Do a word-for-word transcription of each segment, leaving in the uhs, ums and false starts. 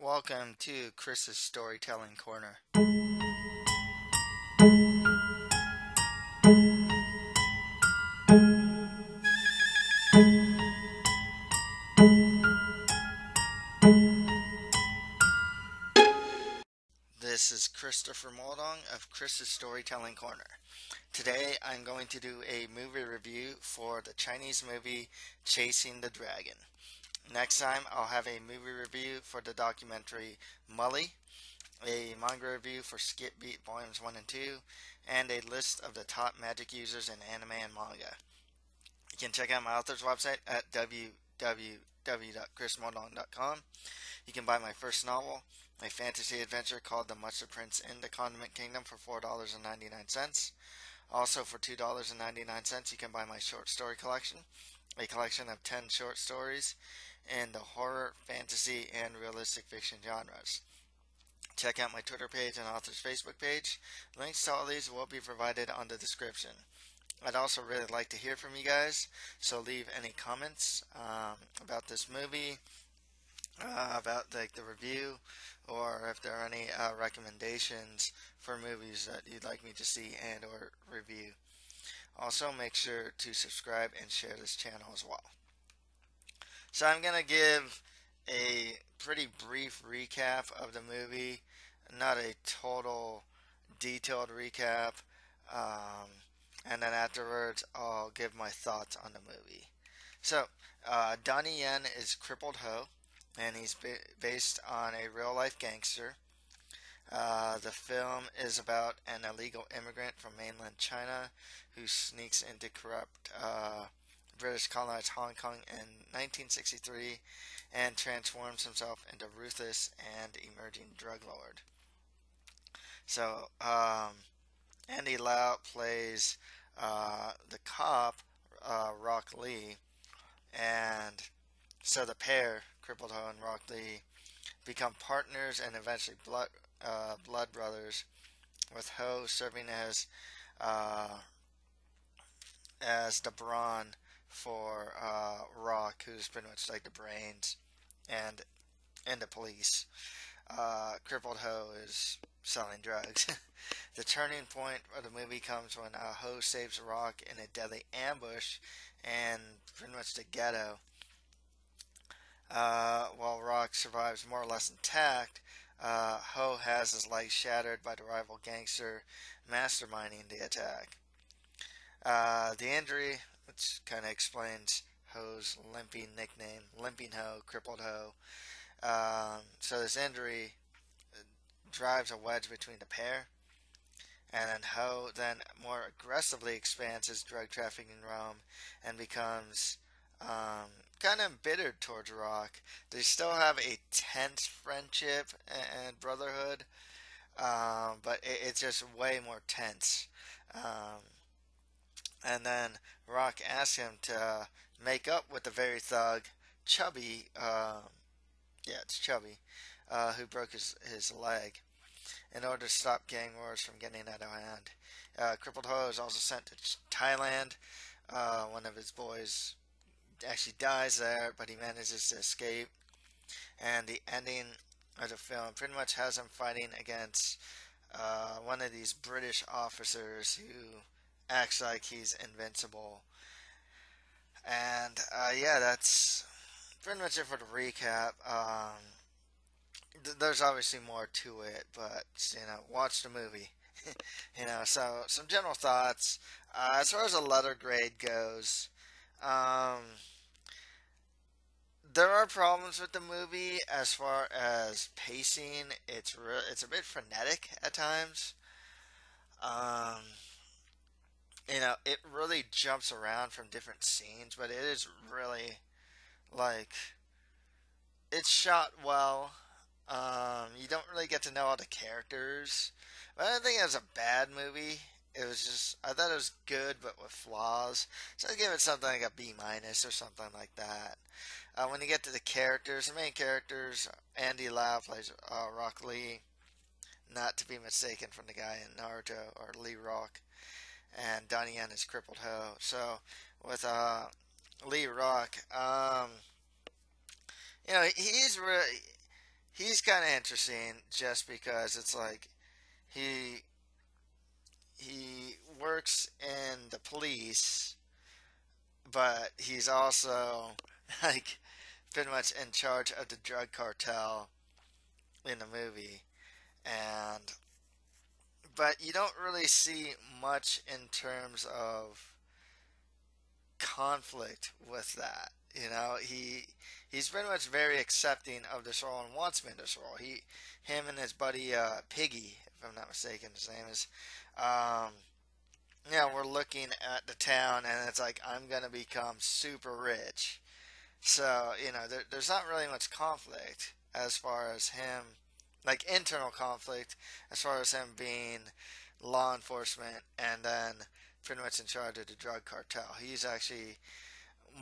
Welcome to Chris's Storytelling Corner. This is Christopher Muldong of Chris's Storytelling Corner. Today I'm going to do a movie review for the Chinese movie Chasing the Dragon. Next time, I'll have a movie review for the documentary Mully, a manga review for Skip Beat Volumes one and two, and a list of the top magic users in anime and manga. You can check out my author's website at w w w dot chris muldong dot com. You can buy my first novel, a fantasy adventure called The Mustard Prince in the Condiment Kingdom, for four dollars and ninety-nine cents. Also, for two dollars and ninety-nine cents, you can buy my short story collection, a collection of ten short stories in the horror, fantasy, and realistic fiction genres. Check out my Twitter page and author's Facebook page. Links to all these will be provided on the description. I'd also really like to hear from you guys, so leave any comments um, about this movie, uh, about like the review, or if there are any uh, recommendations for movies that you'd like me to see and or review. Also, make sure to subscribe and share this channel as well. So I'm going to give a pretty brief recap of the movie, not a total detailed recap, um, and then afterwards I'll give my thoughts on the movie. So, uh, Donnie Yen is Crippled Ho, and he's ba- based on a real-life gangster. Uh, the film is about an illegal immigrant from mainland China who sneaks into corrupt uh, British colonized Hong Kong in nineteen sixty-three and transforms himself into ruthless and emerging drug lord. So um, Andy Lau plays uh, the cop, uh, Rock Lee, and so the pair, Crippled Ho and Rock Lee, become partners and eventually blood Uh, blood brothers, with Ho serving as uh, as the brawn for uh, Rock, who's pretty much like the brains and and the police. Uh, Crippled Ho is selling drugs. The turning point of the movie comes when uh, Ho saves Rock in a deadly ambush and pretty much the ghetto, uh, while Rock survives more or less intact. Uh, Ho has his legs shattered by the rival gangster masterminding the attack. Uh, the injury, which kind of explains Ho's limping nickname, Limping Ho, Crippled Ho. Um, so this injury drives a wedge between the pair, and then Ho then more aggressively expands his drug trafficking realm and becomes um, kind of embittered towards Rock. They still have a tense friendship and brotherhood, um, but it, it's just way more tense. Um, and then Rock asks him to make up with the very thug, Chubby, um, yeah, it's Chubby, uh, who broke his, his leg, in order to stop gang wars from getting out of hand. Uh, Crippled Ho is also sent to Thailand. Uh, one of his boys actually dies there, but he manages to escape, and the ending of the film pretty much has him fighting against uh, one of these British officers who acts like he's invincible. And uh, yeah, that's pretty much it for the recap. Um, th there's obviously more to it, but you know, watch the movie. You know, so some general thoughts uh, as far as a letter grade goes. Um, there are problems with the movie as far as pacing. It's re it's a bit frenetic at times. Um, you know, it really jumps around from different scenes, but it is really, like, it's shot well. Um, you don't really get to know all the characters. But I don't think it was a bad movie. It was just, I thought it was good, but with flaws. So I give it something like a B minus or something like that. Uh, when you get to the characters, the main characters, Andy Lau plays uh, Rock Lee, not to be mistaken from the guy in Naruto, or Lee Rock, and Donnie Yen is Crippled Ho. So with uh, Lee Rock, um, you know, he's really, he's kind of interesting just because it's like he he works in the police, but he's also like pretty much in charge of the drug cartel in the movie. And but you don't really see much in terms of conflict with that. You know, he he's pretty much very accepting of this role and wants him in this role. He, him and his buddy uh, Piggy, if I'm not mistaken, his name is. Um, yeah, we're looking at the town, and it's like, I'm gonna become super rich. So you know, there, there's not really much conflict as far as him, like internal conflict, as far as him being law enforcement and then pretty much in charge of the drug cartel. He's actually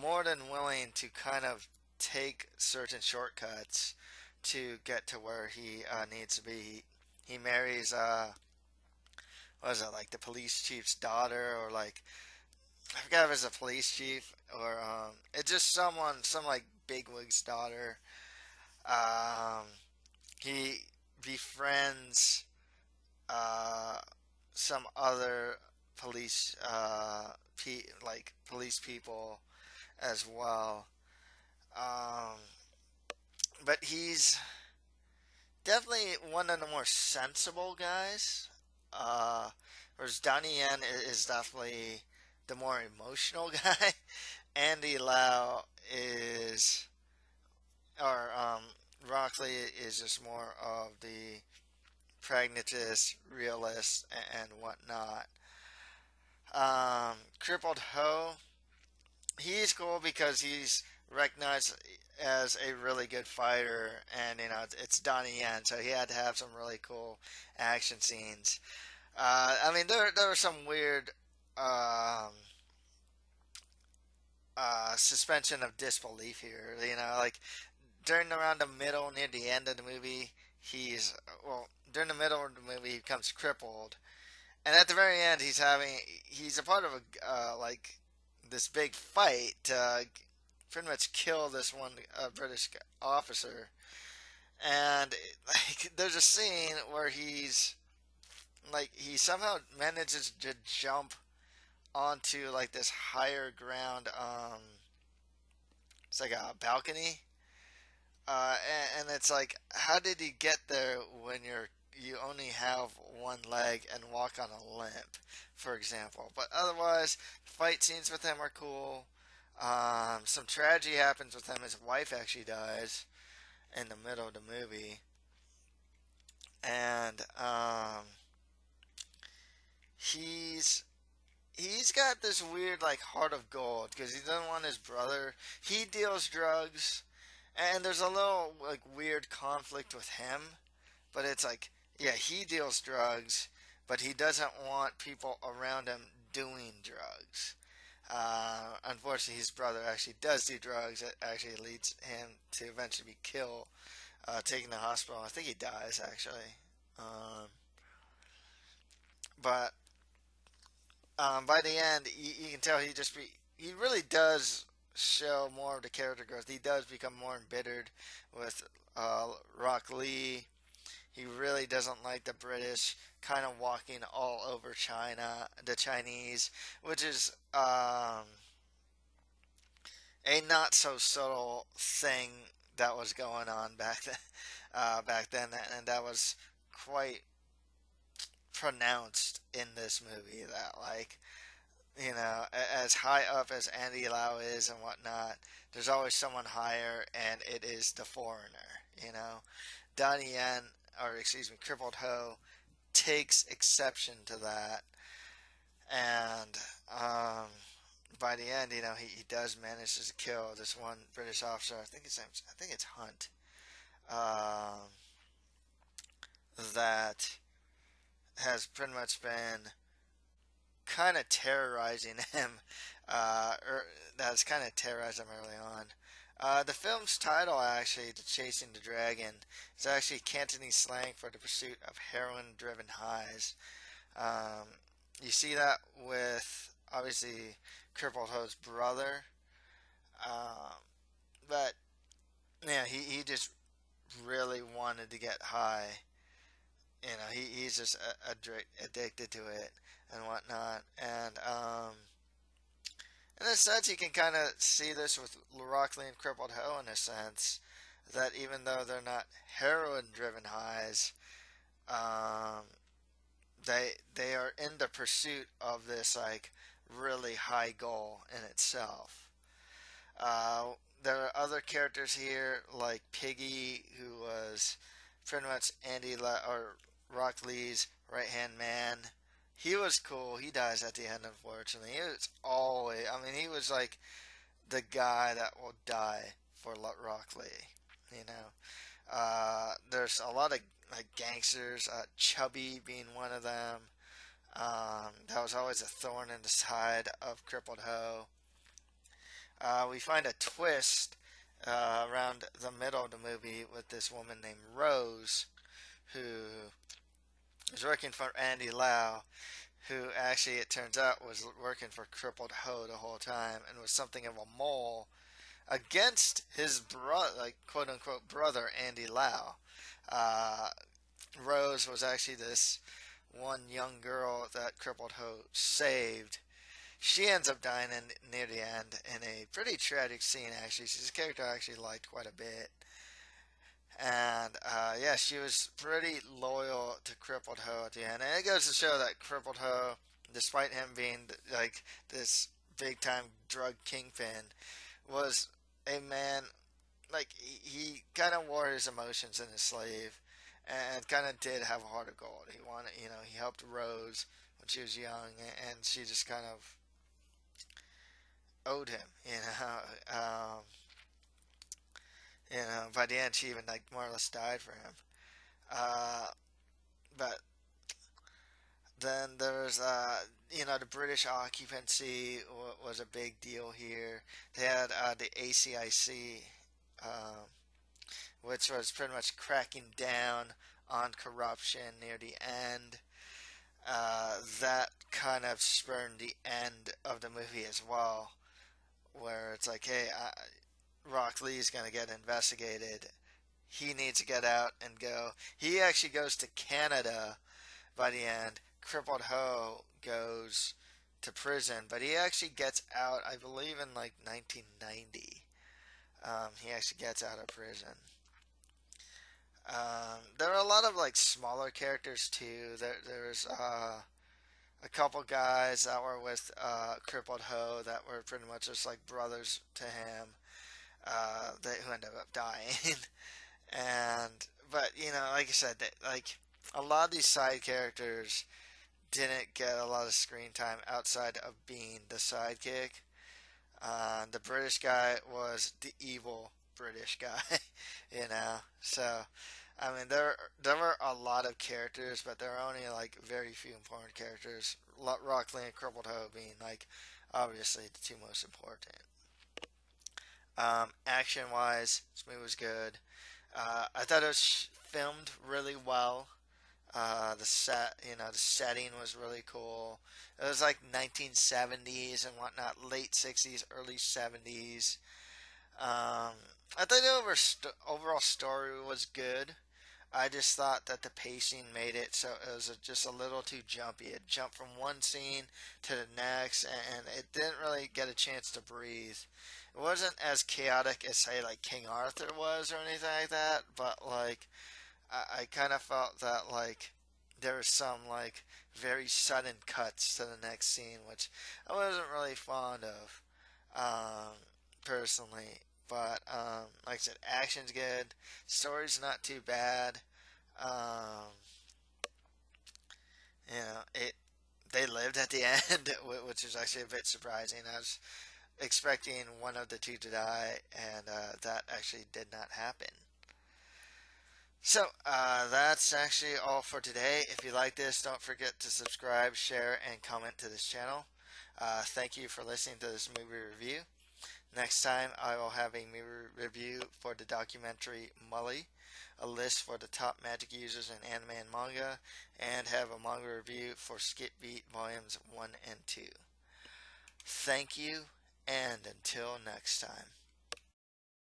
more than willing to kind of take certain shortcuts to get to where he uh, needs to be. He, he marries, uh, what is it, like the police chief's daughter, or like, I forgot if it's a police chief, or um, it's just someone, some like bigwig's daughter. Um, he befriends uh, some other police, uh, pe- like police people as well. Um, but he's definitely one of the more sensible guys. Uh, whereas Donnie Yen is definitely the more emotional guy. Andy Lau is, or um, Rock Lee is just more of the pragmatist, realist, and, and whatnot. Um, Crippled Ho, he's cool because he's recognized as a really good fighter, and you know, it's Donnie Yen, so he had to have some really cool action scenes. Uh, I mean, there there were some weird um, uh, suspension of disbelief here. You know, like during around the middle, near the end of the movie, he's well during the middle of the movie he becomes crippled, and at the very end he's having he's a part of a uh, like this big fight to Uh, pretty much kill this one uh, British officer, and like there's a scene where he's like he somehow manages to jump onto like this higher ground. Um, it's like a balcony, uh, and, and it's like, how did he get there when you're you only have one leg and walk on a limp, for example? But otherwise, fight scenes with him are cool. Um, some tragedy happens with him. His wife actually dies in the middle of the movie, and um, he's he's got this weird like heart of gold because he doesn't want his brother. He deals drugs, and there's a little like weird conflict with him, but it's like, yeah, he deals drugs, but he doesn't want people around him doing drugs. Uh, unfortunately, his brother actually does do drugs. It actually leads him to eventually be killed, uh, taken to the hospital. I think he dies, actually. Um, but um, by the end, you, you can tell he just be, he really does show more of the character growth. He does become more embittered with uh, Rock Lee. He really doesn't like the British kind of walking all over China, the Chinese, which is um, a not so subtle thing that was going on back then. Uh, back then, and that was quite pronounced in this movie. That like, you know, as high up as Andy Lau is and whatnot, there's always someone higher, and it is the foreigner. You know, Donnie Yen. or excuse me, Crippled Ho takes exception to that, and um, by the end, you know, he, he does manage to kill this one British officer. I think his name's, I think it's Hunt. Um, that has pretty much been kind of terrorizing him. Uh, or that's kind of terrorized him early on. Uh, the film's title, actually, Chasing the Dragon, is actually Cantonese slang for the pursuit of heroin-driven highs. Um, you see that with, obviously, Crippled Ho's brother. Um, but, yeah, he, he just really wanted to get high. You know, he, he's just a, a, addicted to it and whatnot. And, um, and as such, you can kind of see this with Rock Lee and Crippled Ho in a sense, that even though they're not heroin-driven highs, um, they they are in the pursuit of this, like, really high goal in itself. Uh, there are other characters here, like Piggy, who was pretty much Andy La- or Rock Lee's right-hand man. He was cool. He dies at the end, unfortunately. He was always, I mean, he was like the guy that will die for Rock Lee, you know. Uh, there's a lot of like gangsters, uh, Chubby being one of them. Um, that was always a thorn in the side of Crippled Ho. Uh, we find a twist uh, around the middle of the movie with this woman named Rose, who was working for Andy Lau, who actually, it turns out, was working for Crippled Ho the whole time and was something of a mole against his brother, like, quote-unquote brother, Andy Lau. Uh, Rose was actually this one young girl that Crippled Ho saved. She ends up dying in, near the end in a pretty tragic scene, actually. She's a character I actually liked quite a bit. And, uh, yeah, she was pretty loyal to Crippled Ho at the end. And it goes to show that Crippled Ho, despite him being, like, this big-time drug kingpin, was a man, like, he, he kind of wore his emotions in his sleeve and kind of did have a heart of gold. He wanted, you know, he helped Rose when she was young, and she just kind of owed him, you know. Um, you know, by the end, she even, like, more or less died for him. Uh, but then there's, uh, you know, the British occupancy w- was a big deal here. They had uh, the A C I C, um, which was pretty much cracking down on corruption near the end. Uh, that kind of spurned the end of the movie as well, where it's like, hey, I, Rock Lee's going to get investigated. He needs to get out and go. He actually goes to Canada by the end. Crippled Ho goes to prison, but he actually gets out, I believe, in like nineteen ninety. Um, he actually gets out of prison. Um, there are a lot of like smaller characters too. There, there's uh, a couple guys that were with uh, Crippled Ho that were pretty much just like brothers to him. Uh, that who ended up dying, and but you know, like I said, that, like a lot of these side characters didn't get a lot of screen time outside of being the sidekick. Uh, the British guy was the evil British guy, you know. So, I mean, there there were a lot of characters, but there are only like very few important characters. Rock Lee and Crippled Ho being like obviously the two most important. Um, action-wise, this movie was good. Uh, I thought it was filmed really well. Uh, the set, you know, the setting was really cool. It was like nineteen seventies and whatnot, late sixties, early seventies. Um, I thought the over st- overall story was good. I just thought that the pacing made it so it was a, just a little too jumpy. It jumped from one scene to the next, and it didn't really get a chance to breathe. It wasn't as chaotic as, say, like King Arthur was or anything like that, but like, I, I kind of felt that like there were some like very sudden cuts to the next scene, which I wasn't really fond of, um, personally. But um, like I said, action's good, story's not too bad. Um, you know, it they lived at the end, which was actually a bit surprising. I was expecting one of the two to die, and uh, that actually did not happen. So, uh, that's actually all for today. If you like this, don't forget to subscribe, share, and comment to this channel. Uh, thank you for listening to this movie review. Next time, I will have a movie review for the documentary Mully, a list for the top magic users in anime and manga, and have a manga review for Skip Beat Volumes one and two. Thank you, and until next time.